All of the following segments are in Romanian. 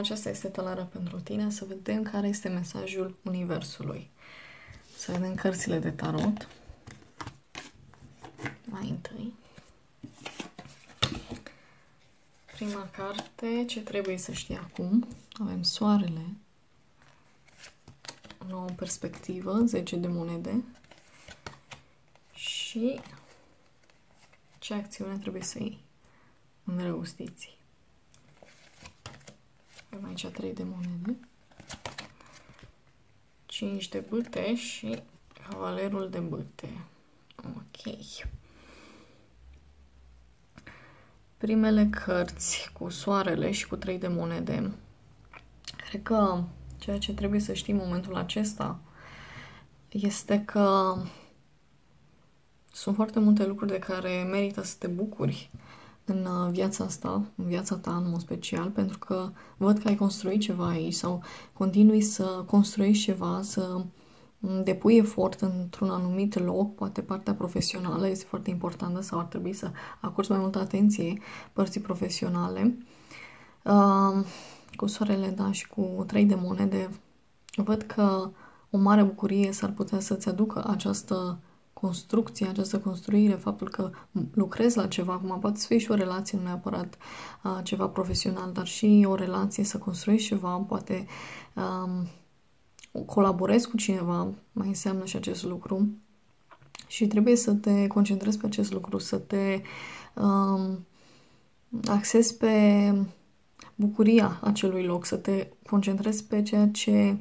aceasta este talară pentru tine, să vedem care este mesajul Universului. Să vedem cărțile de tarot. Mai întâi. Prima carte, ce trebuie să știi acum? Avem Soarele, o nouă perspectivă, 10 de monede și ce acțiune trebuie să iei în răustiții. Avem aici 3 de monede, 5 de bâte și cavalerul de bâte. Ok. Primele cărți cu soarele și cu 3 de monede. Cred că ceea ce trebuie să știi în momentul acesta este că sunt foarte multe lucruri de care merită să te bucuri în viața asta, în viața ta în mod special, pentru că văd că ai construit ceva aici sau continui să construiești ceva, să depui efort într-un anumit loc, poate partea profesională este foarte importantă sau ar trebui să acorzi mai multă atenție părții profesionale. Cu soarele, da, și cu 3 de monede, văd că o mare bucurie s-ar putea să-ți aducă această construcție, această construire, faptul că lucrezi la ceva, acum poate să fie și o relație, nu neapărat ceva profesional, dar și o relație, să construiești ceva, poate colaborezi cu cineva, mai înseamnă și acest lucru și trebuie să te concentrezi pe acest lucru, să te axezi pe bucuria acelui loc, să te concentrezi pe ceea ce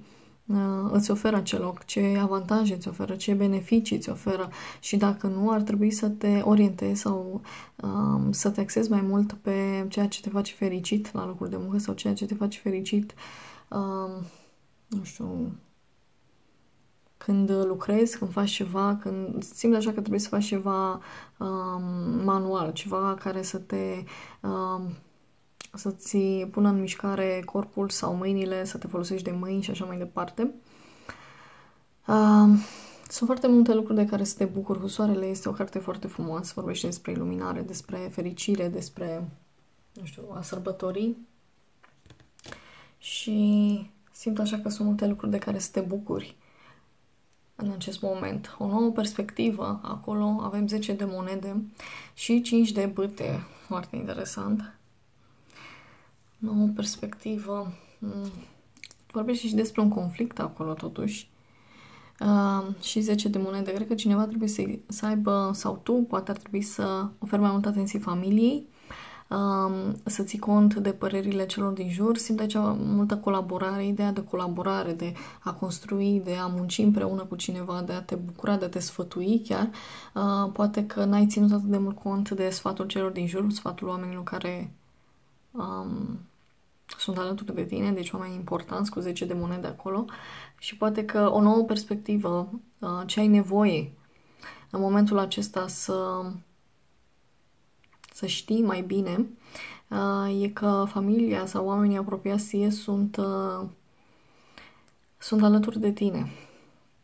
îți oferă acel loc, ce avantaje îți oferă, ce beneficii îți oferă și dacă nu, ar trebui să te orientezi sau să te axezi mai mult pe ceea ce te face fericit la locul de muncă sau ceea ce te face fericit nu știu, când lucrezi, când faci ceva, când simți așa că trebuie să faci ceva manual, ceva care să te să-ți pună în mișcare corpul sau mâinile, să te folosești de mâini și așa mai departe. Sunt foarte multe lucruri de care să te bucuri. Cu soarele este o carte foarte frumoasă, vorbește despre iluminare, despre fericire, despre, nu știu, a sărbătorii și simt așa că sunt multe lucruri de care să te bucuri în acest moment. O nouă perspectivă, acolo avem 10 de monede și 5 de bâte. Foarte interesant. Nouă perspectivă. Vorbește și despre un conflict acolo, totuși. Și 10 de monede. Cred că cineva trebuie să aibă, sau tu, poate ar trebui să oferi mai multă atenție familiei, să ții cont de părerile celor din jur. Simt aici multă colaborare, ideea de colaborare, de a construi, de a munci împreună cu cineva, de a te bucura, de a te sfătui chiar. Poate că n-ai ținut atât de mult cont de sfatul celor din jur, sfatul oamenilor care sunt alături de tine, deci oameni importanți cu 10 de monede acolo și poate că o nouă perspectivă, ce ai nevoie în momentul acesta să știi mai bine e că familia sau oamenii apropiați ție sunt alături de tine.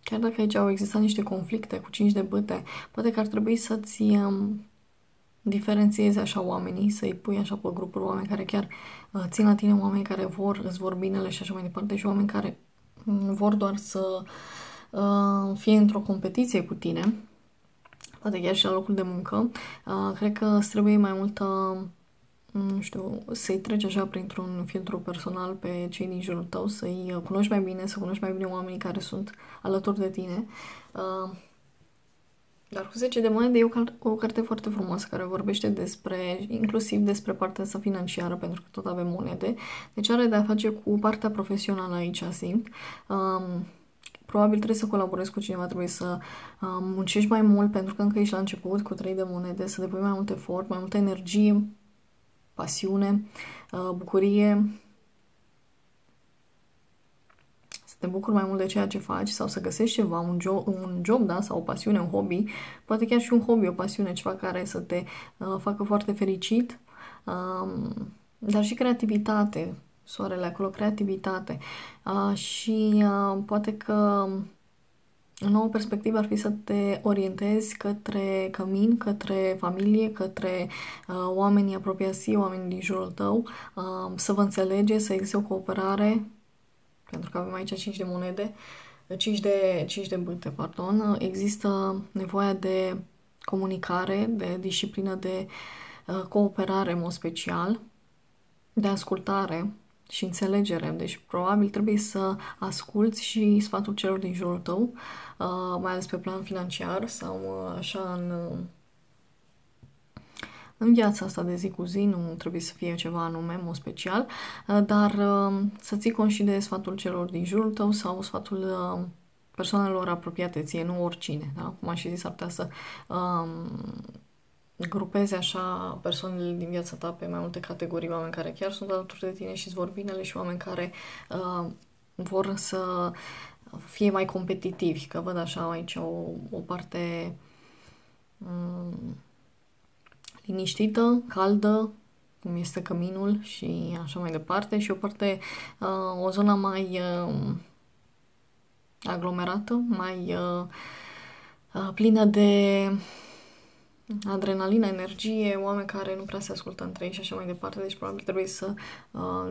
Chiar dacă aici au existat niște conflicte cu 5 de bâte, poate că ar trebui să-ți diferențiezi așa oamenii, să-i pui așa pe grupuri, oameni care chiar țin la tine, oameni care îți vor binele și așa mai departe și oameni care vor doar să fie într-o competiție cu tine, poate chiar și la locul de muncă. Cred că îți trebuie mai multă, nu știu, să-i treci așa printr-un filtru personal pe cei din jurul tău, să-i cunoști mai bine, să cunoști mai bine oamenii care sunt alături de tine. Dar cu 10 de monede e o carte foarte frumoasă care vorbește despre, inclusiv despre partea sa financiară, pentru că tot avem monede. Deci are de a face cu partea profesională aici, simt. Probabil trebuie să colaborezi cu cineva, trebuie să muncești mai mult, pentru că încă ești la început cu 3 de monede, să depui mai mult efort, mai multă energie, pasiune, bucurie, te bucuri mai mult de ceea ce faci sau să găsești ceva, un job, da, sau o pasiune, un hobby, poate chiar și un hobby, o pasiune, ceva care să te facă foarte fericit, dar și creativitate, soarele acolo, creativitate și poate că O nouă perspectivă ar fi să te orientezi către cămin, către familie, către oamenii apropiați ție, oamenii din jurul tău, să vă înțelege, să existe o cooperare, pentru că avem aici 5 de monede, 5 de bâte, pardon. Există nevoia de comunicare, de disciplină, de cooperare în mod special, de ascultare și înțelegere. Deci probabil trebuie să asculți și sfatul celor din jurul tău, mai ales pe plan financiar sau așa în viața asta de zi cu zi, nu trebuie să fie ceva anume, mult special, dar să ții cont și de sfatul celor din jurul tău sau sfatul persoanelor apropiate ție, nu oricine, da? Cum am și zis, ar putea să grupezi așa persoanele din viața ta pe mai multe categorii, oameni care chiar sunt alături de tine și-ți vor binele și oameni care vor să fie mai competitivi, că văd așa aici o parte liniștită, caldă, cum este căminul și așa mai departe, și o parte, o zonă mai aglomerată, mai plină de adrenalină, energie, oameni care nu prea se ascultă între ei și așa mai departe. Deci probabil trebuie să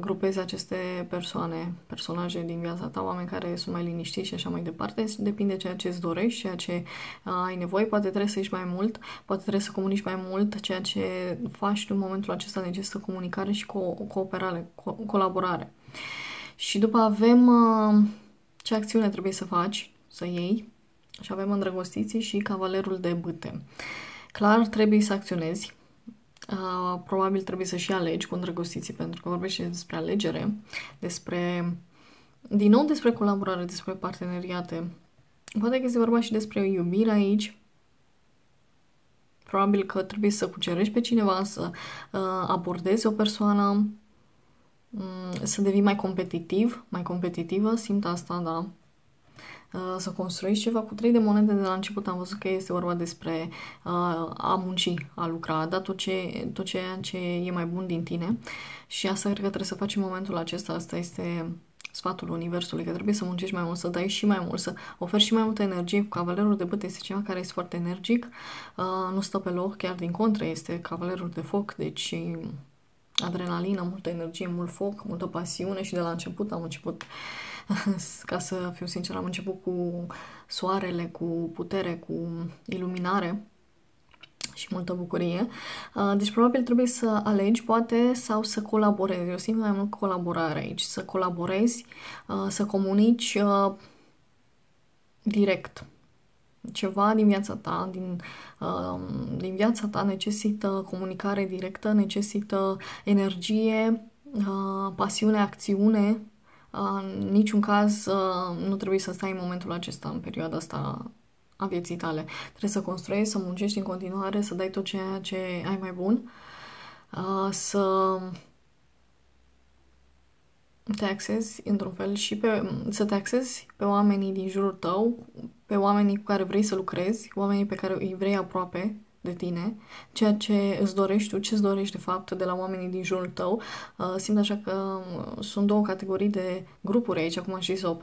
grupezi aceste persoane, personaje din viața ta, oameni care sunt mai liniștiți și așa mai departe. Depinde ceea ce îți dorești, ceea ce ai nevoie. Poate trebuie să ieși mai mult, poate trebuie să comunici mai mult. Ceea ce faci în momentul acesta necesită comunicare și cooperare, colaborare. Și după avem ce acțiune trebuie să faci, să iei. Și avem îndrăgostiții și cavalerul de bâte. Clar, trebuie să acționezi. Probabil trebuie să și alegi cu îndrăgostiții, pentru că vorbește despre alegere, din nou despre colaborare, despre parteneriate. Poate că este vorba și despre iubire aici. Probabil că trebuie să cucerești pe cineva, să abordezi o persoană, să devii mai competitiv, mai competitivă, simt asta, da. Să construiești ceva. Cu 3 de monede de la început am văzut că este vorba despre a munci, a lucra, a da tot ceea ce e mai bun din tine, și asta cred că trebuie să faci în momentul acesta. Asta este sfatul universului, că trebuie să muncești mai mult, să dai și mai mult, să oferi și mai multă energie. Cavalerul de bâte este ceva care este foarte energic, nu stă pe loc, chiar din contră, este cavalerul de foc, deci adrenalină, multă energie, mult foc, multă pasiune. Și de la început am început, ca să fiu sinceră, am început cu soarele, cu putere, cu iluminare și multă bucurie. Deci probabil trebuie să alegi, poate, sau să colaborezi. Eu simt mai mult colaborare aici, să colaborezi, să comunici direct. Ceva din viața ta, din viața ta necesită comunicare directă, necesită energie, pasiune, acțiune. În niciun caz nu trebuie să stai în momentul acesta, în perioada asta a vieții tale. Trebuie să construiești, să muncești în continuare, să dai tot ceea ce ai mai bun, să te axezi într-un fel și să te axezi pe oamenii din jurul tău, pe oamenii cu care vrei să lucrezi, oamenii pe care îi vrei aproape de tine, ceea ce îți dorești tu, ce îți dorești de fapt de la oamenii din jurul tău. Simt așa că sunt două categorii de grupuri aici, cum am zis, o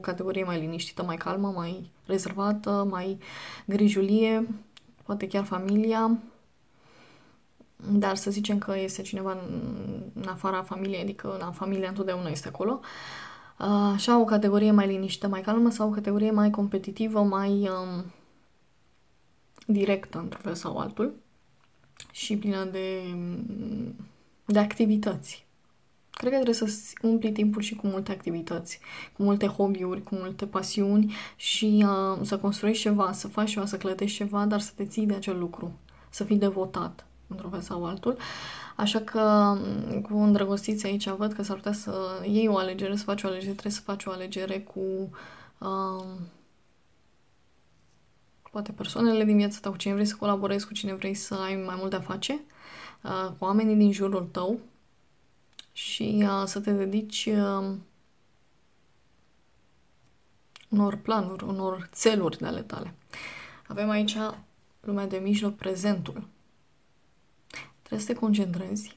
categorie mai liniștită, mai calmă, mai rezervată, mai grijulie, poate chiar familia, dar să zicem că este cineva în afara familiei, adică la familia întotdeauna este acolo. Așa, o categorie mai liniștită, mai calmă, sau o categorie mai competitivă, mai directă, într-un fel sau altul, și plină de activități. Cred că trebuie să umpli timpul și cu multe activități, cu multe hobby-uri, cu multe pasiuni, și să construiești ceva, să faci ceva, să clădești ceva, dar să te ții de acel lucru, să fii devotat, într-un fel sau altul. Așa că cu îndrăgostiți aici văd că s-ar putea să iei o alegere, să faci o alegere, trebuie să faci o alegere cu poate persoanele din viața ta, cu cine vrei să colaborezi, cu cine vrei să ai mai mult de-a face, cu oamenii din jurul tău, și să te dedici unor planuri, unor țeluri de ale tale. Avem aici lumea de mijloc, prezentul. Trebuie să te concentrezi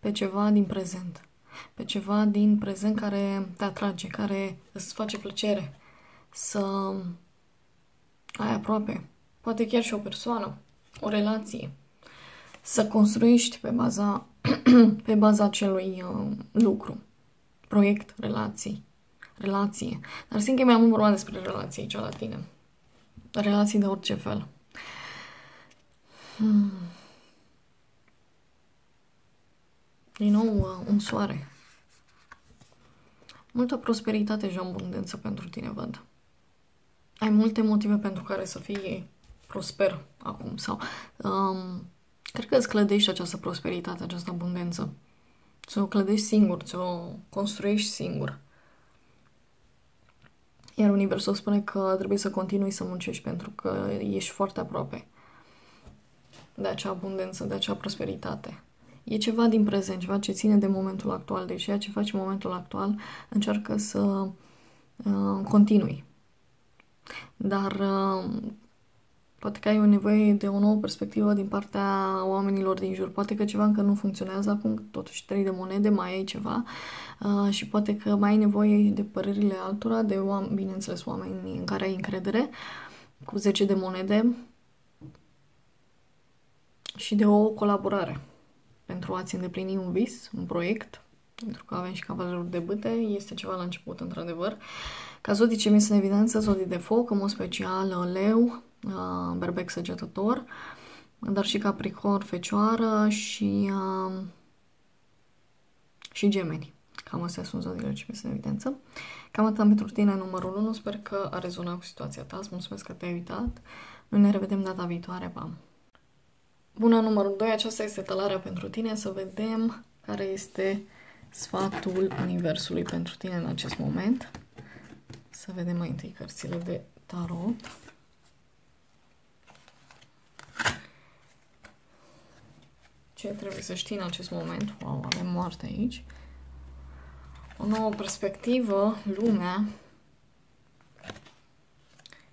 pe ceva din prezent. Pe ceva din prezent care te atrage, care îți face plăcere. Să ai aproape, poate chiar și o persoană, o relație, să construiești pe baza acelui lucru, proiect, relație. Dar simt că e mai mult vorba despre relații aici la tine. Relații de orice fel. Din nou, un soare. Multă prosperitate și abundență pentru tine, văd. Ai multe motive pentru care să fii prosper acum. Sau, cred că îți clădești această prosperitate, această abundență. Ți-o clădești singur, ți-o construiești singur. Iar Universul spune că trebuie să continui să muncești pentru că ești foarte aproape de acea abundență, de acea prosperitate. E ceva din prezent, ceva ce ține de momentul actual. Deci ceea ce faci în momentul actual, încearcă să continui. Dar poate că ai o nevoie de o nouă perspectivă din partea oamenilor din jur. Poate că ceva încă nu funcționează acum, totuși 3 de monede, mai ai ceva și poate că mai ai nevoie de părerile altora, de oameni, bineînțeles oameni în care ai încredere, cu 10 de monede și de o colaborare. Pentru a-ți îndeplini un vis, un proiect, pentru că avem și cavalerul de bâte, este ceva la început, într-adevăr. Ca zodice mi sunt în evidență zodii de foc, în mod special leu, berbec săgetător, dar și capricorn, fecioară și gemeni. Cam astea sunt zodiile ce mi sunt în evidență. Cam atât pentru tine, numărul 1. Sper că a rezonat cu situația ta. Îți mulțumesc că te-ai uitat. Noi ne revedem data viitoare. Pa! Bună, numărul 2, aceasta este talarea pentru tine, să vedem care este sfatul Universului pentru tine în acest moment. Să vedem mai întâi cărțile de tarot. Ce trebuie să știi în acest moment? Wow, avem moarte aici. O nouă perspectivă, lumea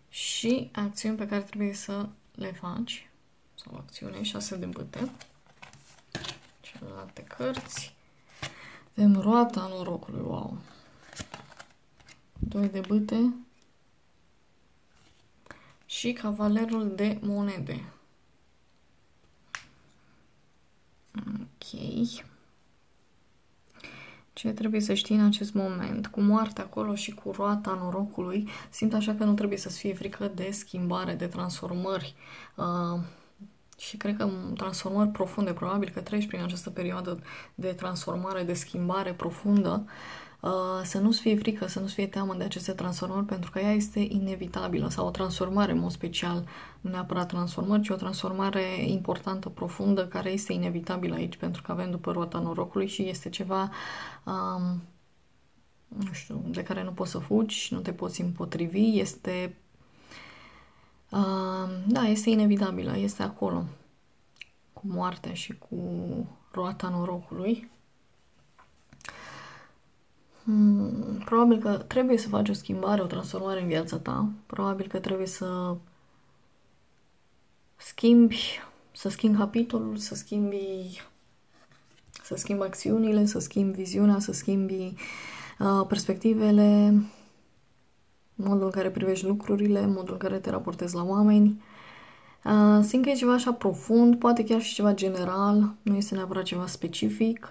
și acțiuni pe care trebuie să le faci. Sau acțiune, 6 de bâte. Celelalte cărți. Vedem roata norocului, wow. 2 de bâte. Și cavalerul de monede. Ok. Ce trebuie să știi în acest moment? Cu moartea acolo și cu roata norocului, simt așa că nu trebuie să-ți fie frică de schimbare, de transformări. Și cred că transformări profunde, probabil că treci prin această perioadă de transformare, de schimbare profundă, să nu-ți fie frică, să nu-ți fie teamă de aceste transformări, pentru că ea este inevitabilă, sau o transformare, în mod special, nu neapărat transformări, ci o transformare importantă, profundă, care este inevitabilă aici, pentru că avem după roata norocului și este ceva, nu știu, de care nu poți să fugi, nu te poți împotrivi, este... da, este inevitabilă, este acolo, cu moartea și cu roata norocului. Probabil că trebuie să faci o schimbare, o transformare în viața ta. Probabil că trebuie să schimbi, capitolul, să schimbi acțiunile, să schimbi viziunea, să schimbi perspectivele, modul în care privești lucrurile, modul în care te raportezi la oameni. Simt că e ceva așa profund, poate chiar și ceva general, nu este neapărat ceva specific,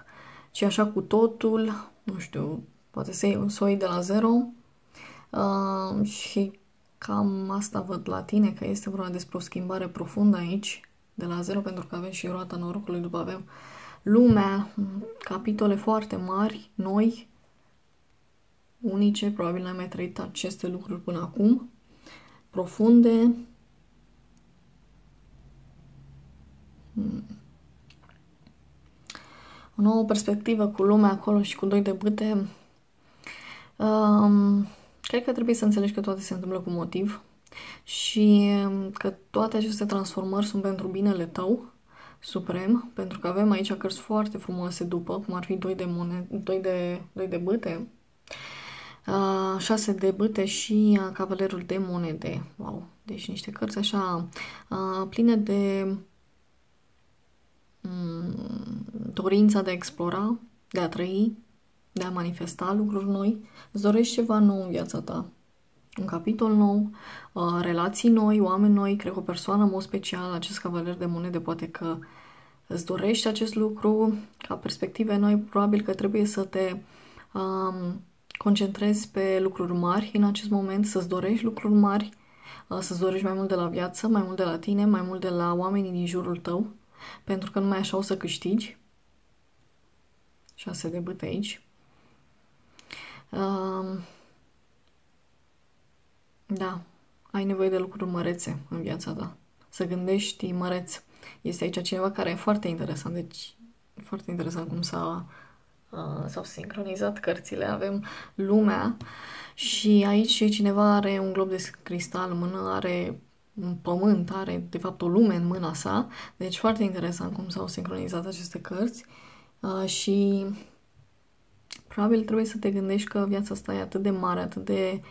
ci așa cu totul, nu știu, poate să iei un soi de la zero. Și cam asta văd la tine, că este vorba despre o schimbare profundă aici, de la zero, pentru că avem și roata norocului, după avem lumea, capitole foarte mari, noi, unice, probabil n-ai mai trăit aceste lucruri până acum, profunde. O nouă perspectivă cu lumea acolo și cu 2 de bâte. Cred că trebuie să înțelegi că toate se întâmplă cu motiv și că toate aceste transformări sunt pentru binele tău suprem, pentru că avem aici cărți foarte frumoase după, cum ar fi 2 de bâte, 6 de bâte și cavalerul de monede. Wow! Deci niște cărți așa pline de dorința de a explora, de a trăi, de a manifesta lucruri noi. Îți dorești ceva nou în viața ta. un capitol nou, relații noi, oameni noi, cred că o persoană, în mod special, acest cavaler de monede, poate că îți dorești acest lucru, ca perspective noi, probabil că trebuie să te concentrezi pe lucruri mari în acest moment, să-ți dorești lucruri mari, să-ți dorești mai mult de la viață, mai mult de la tine, mai mult de la oamenii din jurul tău, pentru că numai așa o să câștigi. 6 de bâte aici. Da, ai nevoie de lucruri mărețe în viața ta. Să gândești măreț. Este aici cineva care e foarte interesant. Deci, foarte interesant cum s-au sincronizat cărțile. Avem lumea și aici cineva are un glob de cristal în mână, are un pământ, are de fapt o lume în mâna sa. Deci foarte interesant cum s-au sincronizat aceste cărți. Și probabil trebuie să te gândești că viața asta e atât de mare, atât de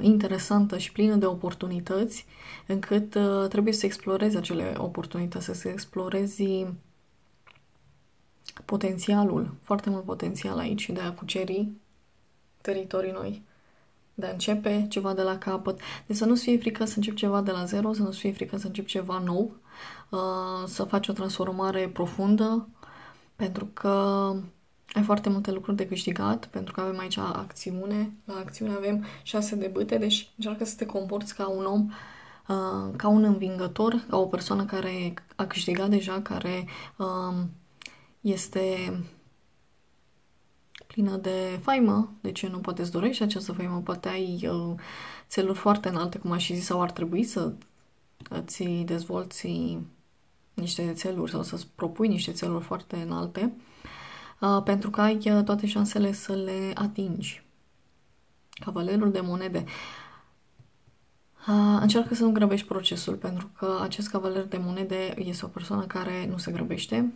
interesantă și plină de oportunități, încât trebuie să explorezi acele oportunități, să explorezi potențialul, foarte mult potențial aici, de a cuceri teritorii noi, de a începe ceva de la capăt, de să nu-ți fie frică să începi ceva de la zero, să nu-ți fie frică să începi ceva nou, să faci o transformare profundă, pentru că ai foarte multe lucruri de câștigat, pentru că avem aici acțiune. La acțiune avem 6 de bâte, deci încearcă să te comporți ca un om, ca un învingător, ca o persoană care a câștigat deja, care este plină de faimă. De ce nu poate-ți dorești această faimă? Poate ai țeluri foarte înalte, cum aș și zis, sau ar trebui să îți dezvolți niște țeluri sau să-ți propui niște țeluri foarte înalte, pentru că ai toate șansele să le atingi. Cavalerul de monede. Încearcă să nu grăbești procesul, pentru că acest cavaler de monede este o persoană care nu se grăbește.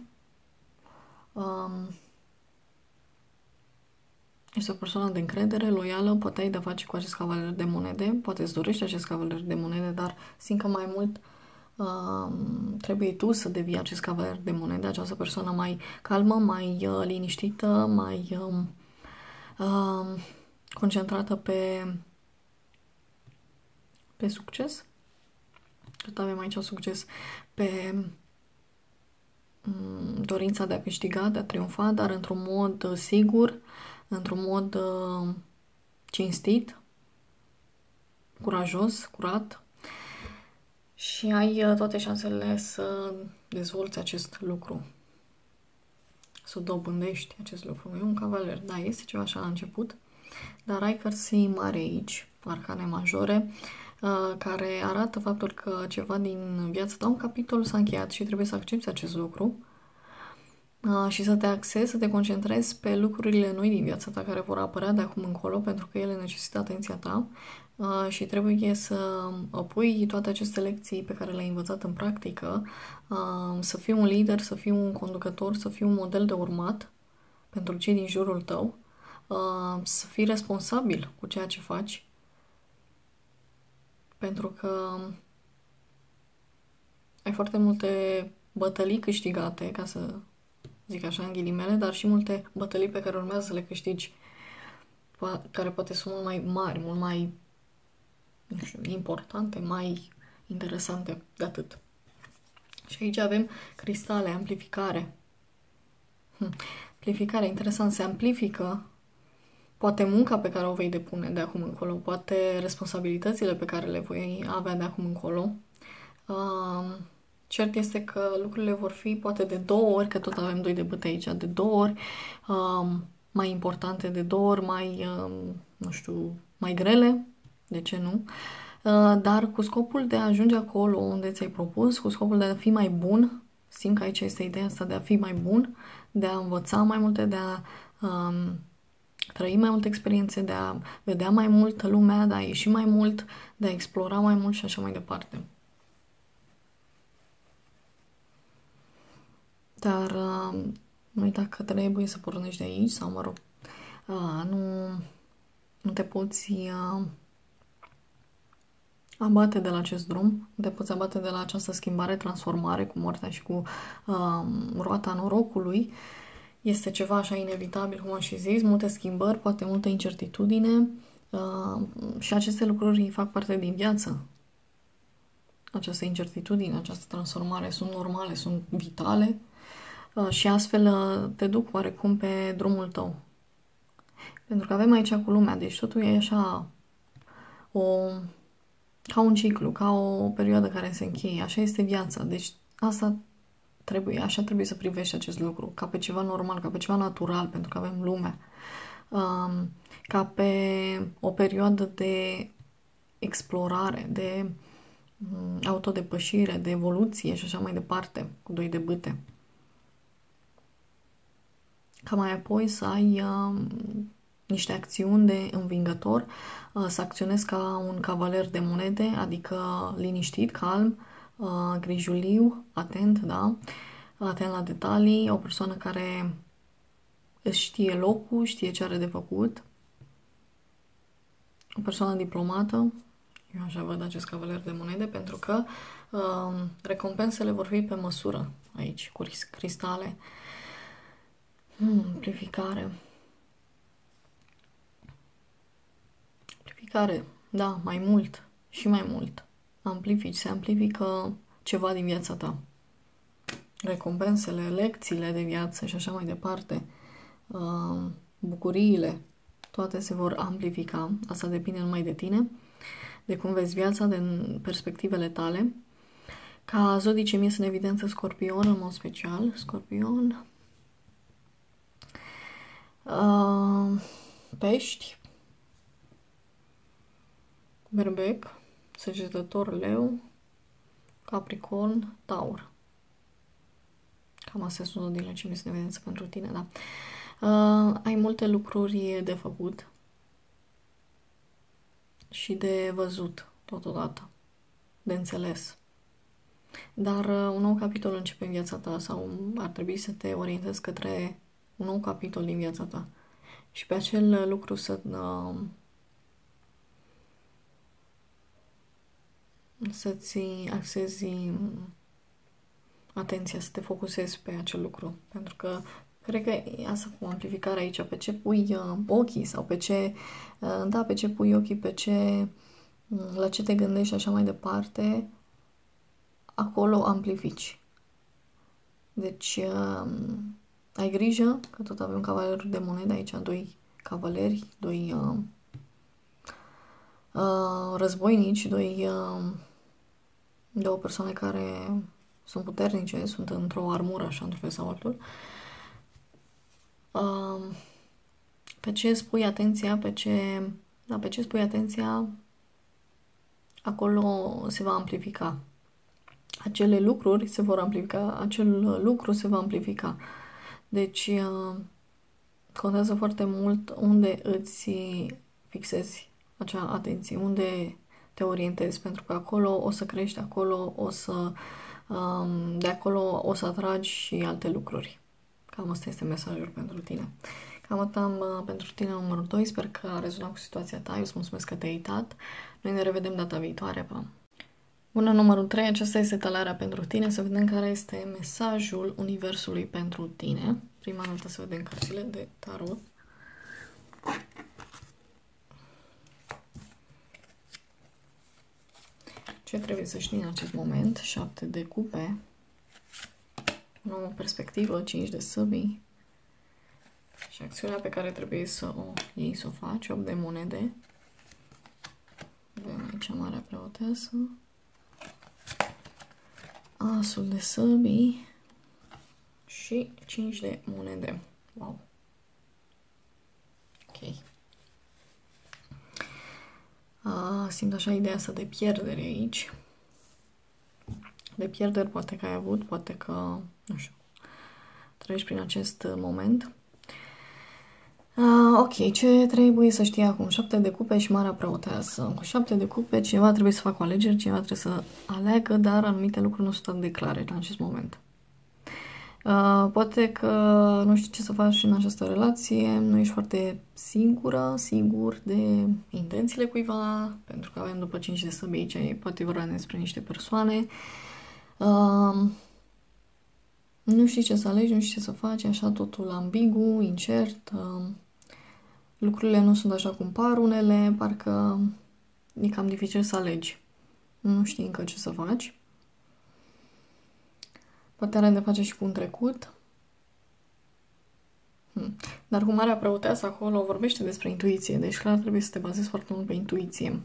Este o persoană de încredere, loială, poate ai de face cu acest cavaler de monede, poate îți dorești acest cavaler de monede, dar simt că mai mult trebuie tu să devii acest cavaler de monede, această persoană mai calmă, mai liniștită, mai concentrată pe succes. Cât avem aici succes, pe dorința de a câștiga, de a triumfa, dar într-un mod sigur, într-un mod cinstit, curajos, curat. Și ai toate șansele să dezvolți acest lucru, să dobândești acest lucru. E un cavaler, da, este ceva așa la început, dar ai cărții mari aici, arcane majore, care arată faptul că ceva din viața ta, un capitol s-a încheiat și trebuie să accepti acest lucru și să te axezi, să te concentrezi pe lucrurile noi din viața ta care vor apărea de acum încolo, pentru că ele necesită atenția ta. Și trebuie să pui toate aceste lecții pe care le-ai învățat în practică, să fii un lider, să fii un conducător, să fii un model de urmat pentru cei din jurul tău, să fii responsabil cu ceea ce faci, pentru că ai foarte multe bătălii câștigate, ca să zic așa în ghilimele, dar și multe bătălii pe care urmează să le câștigi, care poate sunt mult mai mari, mult mai, nu știu, importante, mai interesante de atât. Și aici avem cristale, amplificare. Amplificare, interesant, se amplifică poate munca pe care o vei depune de acum încolo, poate responsabilitățile pe care le voi avea de acum încolo. Cert este că lucrurile vor fi poate de 2 ori, că tot avem 2 de bâte aici, de 2 ori mai importante, de 2 ori mai, nu știu, mai grele. De ce nu? Dar cu scopul de a ajunge acolo unde ți-ai propus, cu scopul de a fi mai bun, simt că aici este ideea asta de a fi mai bun, de a învăța mai multe, de a trăi mai multe experiențe, de a vedea mai mult lumea, de a ieși mai mult, de a explora mai mult și așa mai departe. Dar nu uita că trebuie să pornești de aici sau, mă rog, nu te poți abate de la acest drum, te poți abate de la această schimbare, transformare cu moartea și cu roata norocului. Este ceva așa inevitabil, cum am și zis, multe schimbări, poate multă incertitudine, Și aceste lucruri fac parte din viață. Această incertitudine, această transformare sunt normale, sunt vitale și astfel te duc oarecum pe drumul tău. Pentru că avem aici cu lumea, deci totul e așa ca un ciclu, ca o perioadă care se încheie. Așa este viața. Deci asta trebuie, așa trebuie să privești acest lucru, ca pe ceva normal, ca pe ceva natural, pentru că avem lumea. Ca pe o perioadă de explorare, de autodepășire, de evoluție și așa mai departe, cu doi de bâte. Ca mai apoi să ai niște acțiuni de învingător, să acționezi ca un cavaler de monede, adică liniștit, calm, grijuliu, atent, da? Atent la detalii, o persoană care își știe locul, știe ce are de făcut, o persoană diplomată. Eu așa văd acest cavaler de monede, pentru că recompensele vor fi pe măsură aici, cu cristale, amplificare, da, mai mult și mai mult amplifici, se amplifică ceva din viața ta, recompensele, lecțiile de viață și așa mai departe, bucuriile, toate se vor amplifica. Asta depinde numai de tine, de cum vezi viața, de perspectivele tale. Ca zodice mi este în evidență Scorpion, în mod special. Scorpion, Pești, Berbec, Săgetător, Leu, Capricorn, Taur. Cam astea sunt zodiile ce mi este în evidență pentru tine, da. Ai multe lucruri de făcut și de văzut totodată, de înțeles. Dar un nou capitol începe în viața ta, sau ar trebui să te orientezi către un nou capitol din viața ta și pe acel lucru să-ți axezi atenția, să te focusezi pe acel lucru, pentru că cred că asta cu amplificare aici, pe ce pui ochii sau pe ce, pe ce pui ochii, pe ce, la ce te gândești și așa mai departe, acolo amplifici. Deci ai grijă, că tot avem cavalerul de monede aici, doi cavaleri, doi războinici, două persoane care sunt puternice, sunt într-o armură, așa, într-un fel sau altul. Pe ce spui atenția, pe ce spui atenția, acolo se va amplifica. Acele lucruri se vor amplifica, acel lucru se va amplifica. Deci contează foarte mult unde îți fixezi acea atenție, unde te orientezi, pentru că acolo o să crești, acolo o să, de acolo o să atragi și alte lucruri. Cam asta este mesajul pentru tine. Cam atât am pentru tine, numărul 2. Sper că a rezonat cu situația ta. Eu îți mulțumesc că te-ai uitat. Noi ne revedem data viitoare. Pa! Bună, numărul 3. Aceasta este talarea pentru tine. Să vedem care este mesajul Universului pentru tine. Prima dată să vedem cărțile de tarot. Ce trebuie să știi în acest moment? 7 de cupe. Nouă perspectivă, 5 de săbii și acțiunea pe care trebuie să o iei, să o faci, 8 de monede. Avem aici Marea Preotesă, Asul de săbii și 5 de monede. Wow! Ok. Simt așa ideea asta de pierdere aici. De pierderi poate că ai avut, poate că, nu știu, treci prin acest moment. Ok, ce trebuie să știi acum? 7 de cupe și Marea Preoteasă. Cu 7 de cupe cineva trebuie să facă o alegere, cineva trebuie să aleagă, dar anumite lucruri nu sunt atât de clare în acest moment. Poate că nu știi ce să faci în această relație, nu ești foarte sigur de intențiile cuiva, pentru că avem după 5 de săbii aici, poate vorba despre niște persoane. Nu știi ce să alegi, nu știi ce să faci, așa totul ambigu, incert, lucrurile nu sunt așa cum par unele, parcă e cam dificil să alegi. Nu știi încă ce să faci. Poate are de face și cu un trecut. Dar cu Marea Preoteasă acolo vorbește despre intuiție, deci clar trebuie să te bazezi foarte mult pe intuiție.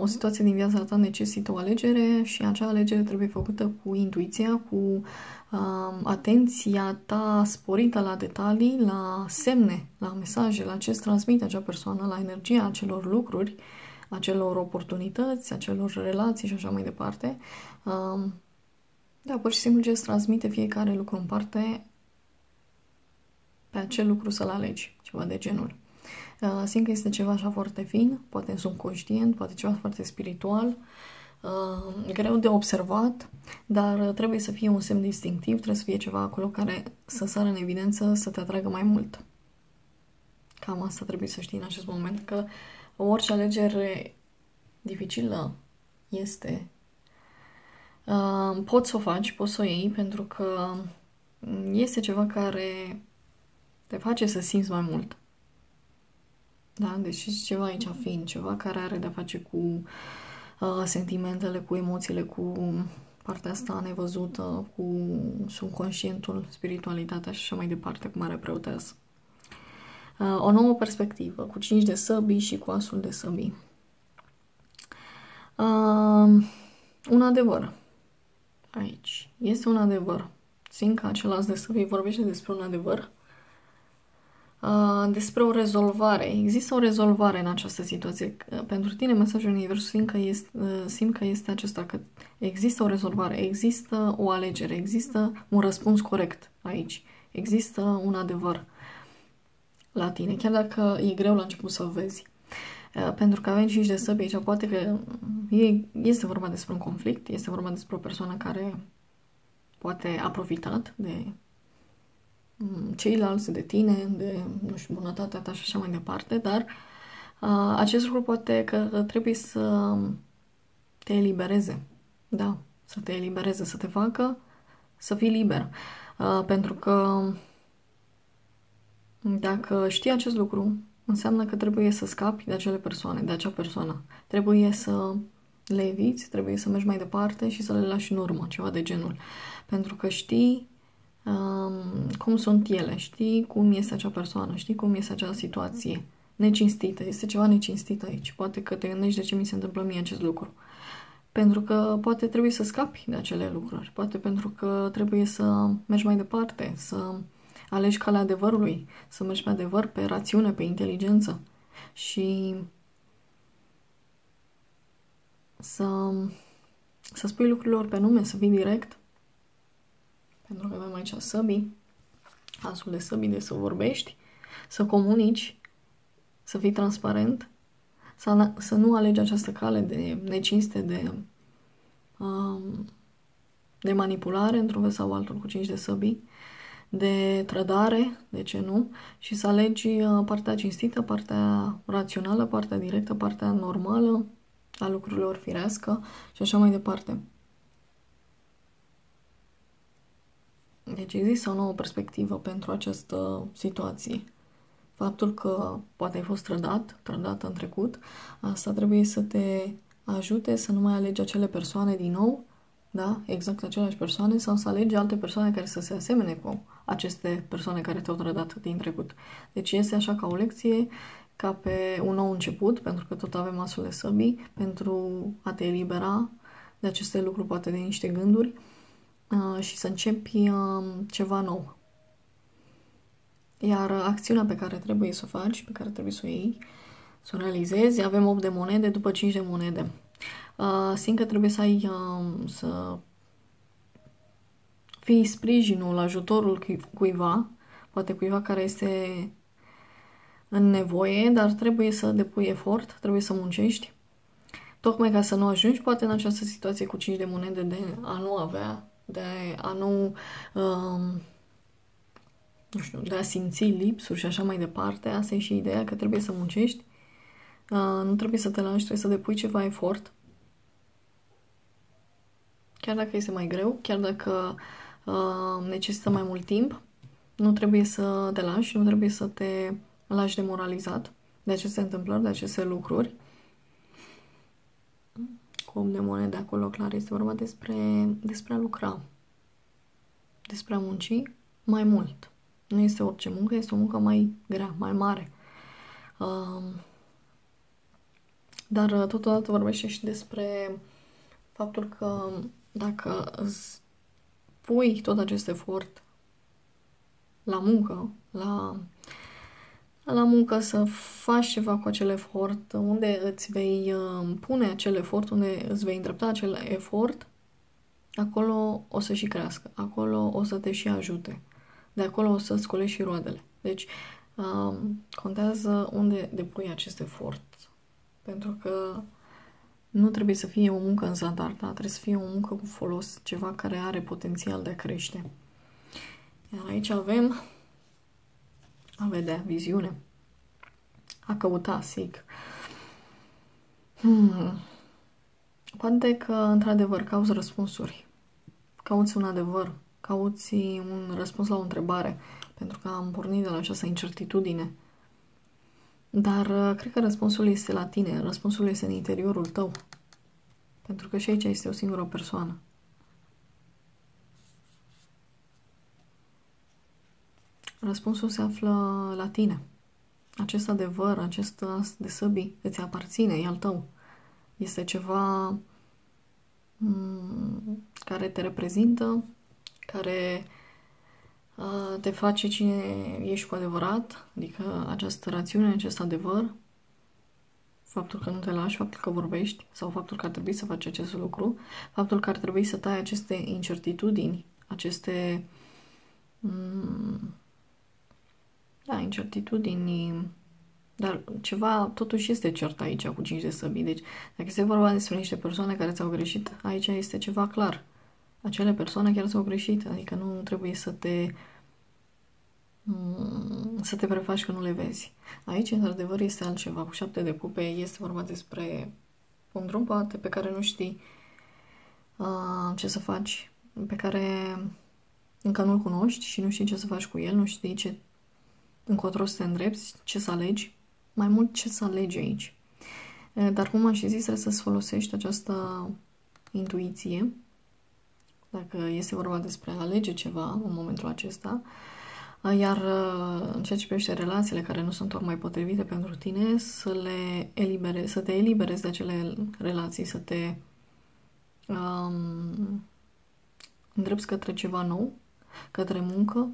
O situație din viața ta necesită o alegere și acea alegere trebuie făcută cu intuiția, cu atenția ta sporită la detalii, la semne, la mesaje, la ce îți transmite acea persoană, la energia acelor lucruri, acelor oportunități, acelor relații și așa mai departe. Da, pur și simplu ce îți transmite fiecare lucru în parte, pe acel lucru să-l alegi, ceva de genul. Simt că este ceva așa foarte fin, poate subconștient, poate ceva foarte spiritual, greu de observat, dar trebuie să fie un semn distinctiv, trebuie să fie ceva acolo care să sară în evidență, să te atragă mai mult. Cam asta trebuie să știi în acest moment, că orice alegere dificilă este, poți să o faci, poți să o iei, pentru că este ceva care te face să simți mai mult. Da? Deci ceva aici fin, ceva care are de-a face cu sentimentele, cu emoțiile, cu partea asta nevăzută, cu subconștientul, spiritualitatea și așa mai departe, cu Marea Preoteasă. O nouă perspectivă, cu 5 de săbii și cu asul de săbii. Un adevăr. Aici. Este un adevăr. Simt că acel as de săbii vorbește despre un adevăr. Despre o rezolvare. Există o rezolvare în această situație. Pentru tine, mesajul Universului simt că este acesta, că există o rezolvare, există o alegere, există un răspuns corect aici. Există un adevăr la tine, chiar dacă e greu la început să vezi. Pentru că avem 5 de săbii aici, poate că este vorba despre un conflict, este vorba despre o persoană care poate a profitat de ceilalți, de tine, de, nu știu, bunătatea ta și așa mai departe, dar acest lucru poate că trebuie să te elibereze. Da, să te elibereze, să te facă să fii liber. Pentru că dacă știi acest lucru, înseamnă că trebuie să scapi de acele persoane, de acea persoană. Trebuie să le eviți, trebuie să mergi mai departe și să le lași în urmă, ceva de genul. Pentru că știi cum sunt ele, știi cum este acea persoană, știi cum este acea situație necinstită, este ceva necinstit aici. Poate că te gândești de ce mi se întâmplă mie acest lucru, pentru că poate trebuie să scapi de acele lucruri, poate pentru că trebuie să mergi mai departe, să alegi calea adevărului, să mergi pe adevăr, pe rațiune, pe inteligență și să spui lucrurilor pe nume, să fii direct. Pentru că avem aici săbii, asul de săbii, de să vorbești, să comunici, să fii transparent, să nu alegi această cale de necinste, de manipulare, într-un fel sau altul, cu 5 de săbii, de trădare, de ce nu, și să alegi partea cinstită, partea rațională, partea directă, partea normală a lucrurilor, firească și așa mai departe. Deci există o nouă perspectivă pentru această situație. Faptul că poate ai fost trădat, trădată în trecut, asta trebuie să te ajute să nu mai alegi acele persoane din nou, da? Exact aceleași persoane, sau să alegi alte persoane care să se asemene cu aceste persoane care te-au trădat din trecut. Deci este așa ca o lecție, ca pe un nou început, pentru că tot avem asul de săbii, pentru a te elibera de aceste lucruri, poate de niște gânduri, și să începi ceva nou. Iar acțiunea pe care trebuie să o faci, pe care trebuie să o iei, să o realizezi, avem 8 de monede după 5 de monede. Simt că trebuie să ai, să fii sprijinul, ajutorul cuiva, poate cuiva care este în nevoie, dar trebuie să depui efort, trebuie să muncești, tocmai ca să nu ajungi, poate, în această situație cu 5 de monede de a nu avea, de a nu, nu știu, de a simți lipsuri și așa mai departe. Asta e și ideea, că trebuie să muncești, nu trebuie să te lași, trebuie să depui ceva efort. Chiar dacă este mai greu, chiar dacă necesită mai mult timp, nu trebuie să te lași, nu trebuie să te îl lași demoralizat de aceste întâmplări, de aceste lucruri. Cu 8 de monede acolo, clar, este vorba despre a lucra, despre a munci mai mult. Nu este orice muncă, este o muncă mai grea, mai mare. Dar totodată vorbește și despre faptul că dacă îți pui tot acest efort la muncă, la muncă, să faci ceva cu acel efort, unde îți vei pune acel efort, unde îți vei îndrepta acel efort, acolo o să și crească, acolo o să te și ajute, de acolo o să-ți colegi și roadele. Deci contează unde depui acest efort, pentru că nu trebuie să fie o muncă în zadar, dar trebuie să fie o muncă cu folos, ceva care are potențial de a crește. Iar aici avem a vedea, viziune, a căuta, sig. Poate că, într-adevăr, cauți răspunsuri. Cauți un adevăr, cauți un răspuns la o întrebare, pentru că am pornit de la această incertitudine. Dar cred că răspunsul este la tine, răspunsul este în interiorul tău. Pentru că și aici este o singură persoană. Răspunsul se află la tine. Acest adevăr, acest as de săbii îți aparține, e al tău. Este ceva care te reprezintă, care te face cine ești cu adevărat, adică această rațiune, acest adevăr, faptul că nu te lași, faptul că vorbești, sau faptul că ar trebui să faci acest lucru, faptul că ar trebui să tai aceste incertitudini, aceste incertitudini, dar ceva totuși este cert aici cu 5 de săbii. Deci, dacă este vorba despre niște persoane care ți-au greșit, aici este ceva clar. Acele persoane chiar ți-au greșit, adică nu trebuie să te prefaci că nu le vezi. Aici, într-adevăr, este altceva. Cu 7 de cupe este vorba despre un drum, poate, pe care nu știi ce să faci, pe care încă nu-l cunoști și nu știi ce să faci cu el, nu știi ce încotro să te îndrepți, ce să alegi, mai mult ce să alegi aici. Dar, cum am și zis, trebuie să-ți folosești această intuiție, dacă este vorba despre a alege ceva în momentul acesta, iar în ceea ce privește relațiile care nu sunt tocmai potrivite pentru tine, să te eliberezi de acele relații, să te îndrepți către ceva nou, către muncă,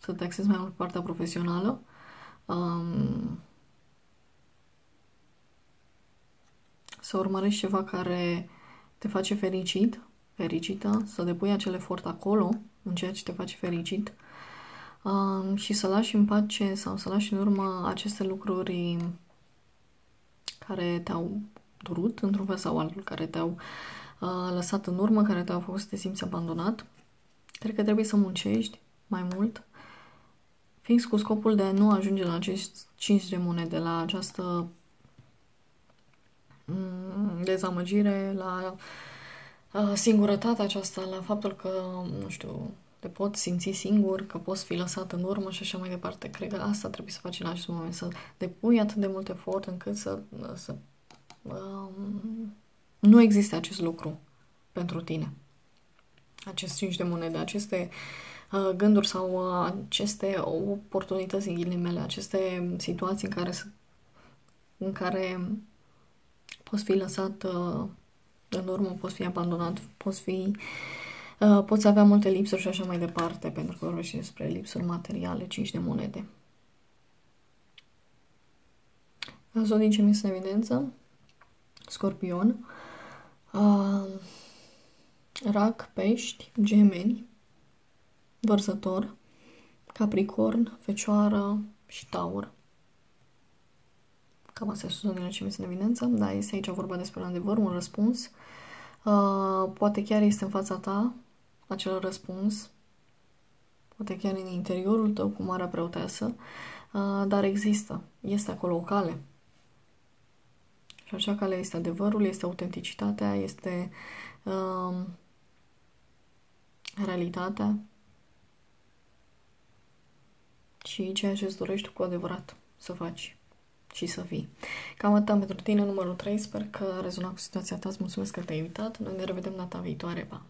să te axezi mai mult pe partea profesională, să urmărești ceva care te face fericită, să depui acel efort acolo, în ceea ce te face fericit, și să lași în pace sau să lași în urmă aceste lucruri care te-au durut într-un fel sau altul, care te-au lăsat în urmă, care te-au făcut să te simți abandonat. Cred că trebuie să muncești mai mult, fix cu scopul de a nu ajunge la acești 5 de monede, la această dezamăgire, la singurătatea aceasta, la faptul că, nu știu, te poți simți singur, că poți fi lăsat în urmă și așa mai departe. Cred că asta trebuie să faci în acest moment, să depui atât de mult efort încât nu există acest lucru pentru tine. Acest 5 de monede, aceste gânduri sau aceste oportunități, în ghilimele, aceste situații în care poți fi lăsat în urmă, poți fi abandonat, poți avea multe lipsuri și așa mai departe, pentru că vorbește despre lipsuri materiale, 5 de monede. Zodice mis în evidență, Scorpion, Rac, Pești, Gemeni, Vărsător, Capricorn, Fecioară și Taur. Cam astea sunt zonele ce mi sunt în evidență, dar este aici vorba despre un adevăr, un răspuns. Poate chiar este în fața ta acel răspuns, poate chiar în interiorul tău cu marea preoteasă, dar există, este acolo o cale. Și acea cale este adevărul, este autenticitatea, este realitatea și ceea ce îți dorești cu adevărat. să faci și să fii. Cam atât pentru tine, numărul 3. Sper că a rezonat cu situația ta. Îți mulțumesc că te-ai uitat. Noi ne revedem data viitoare. Pa!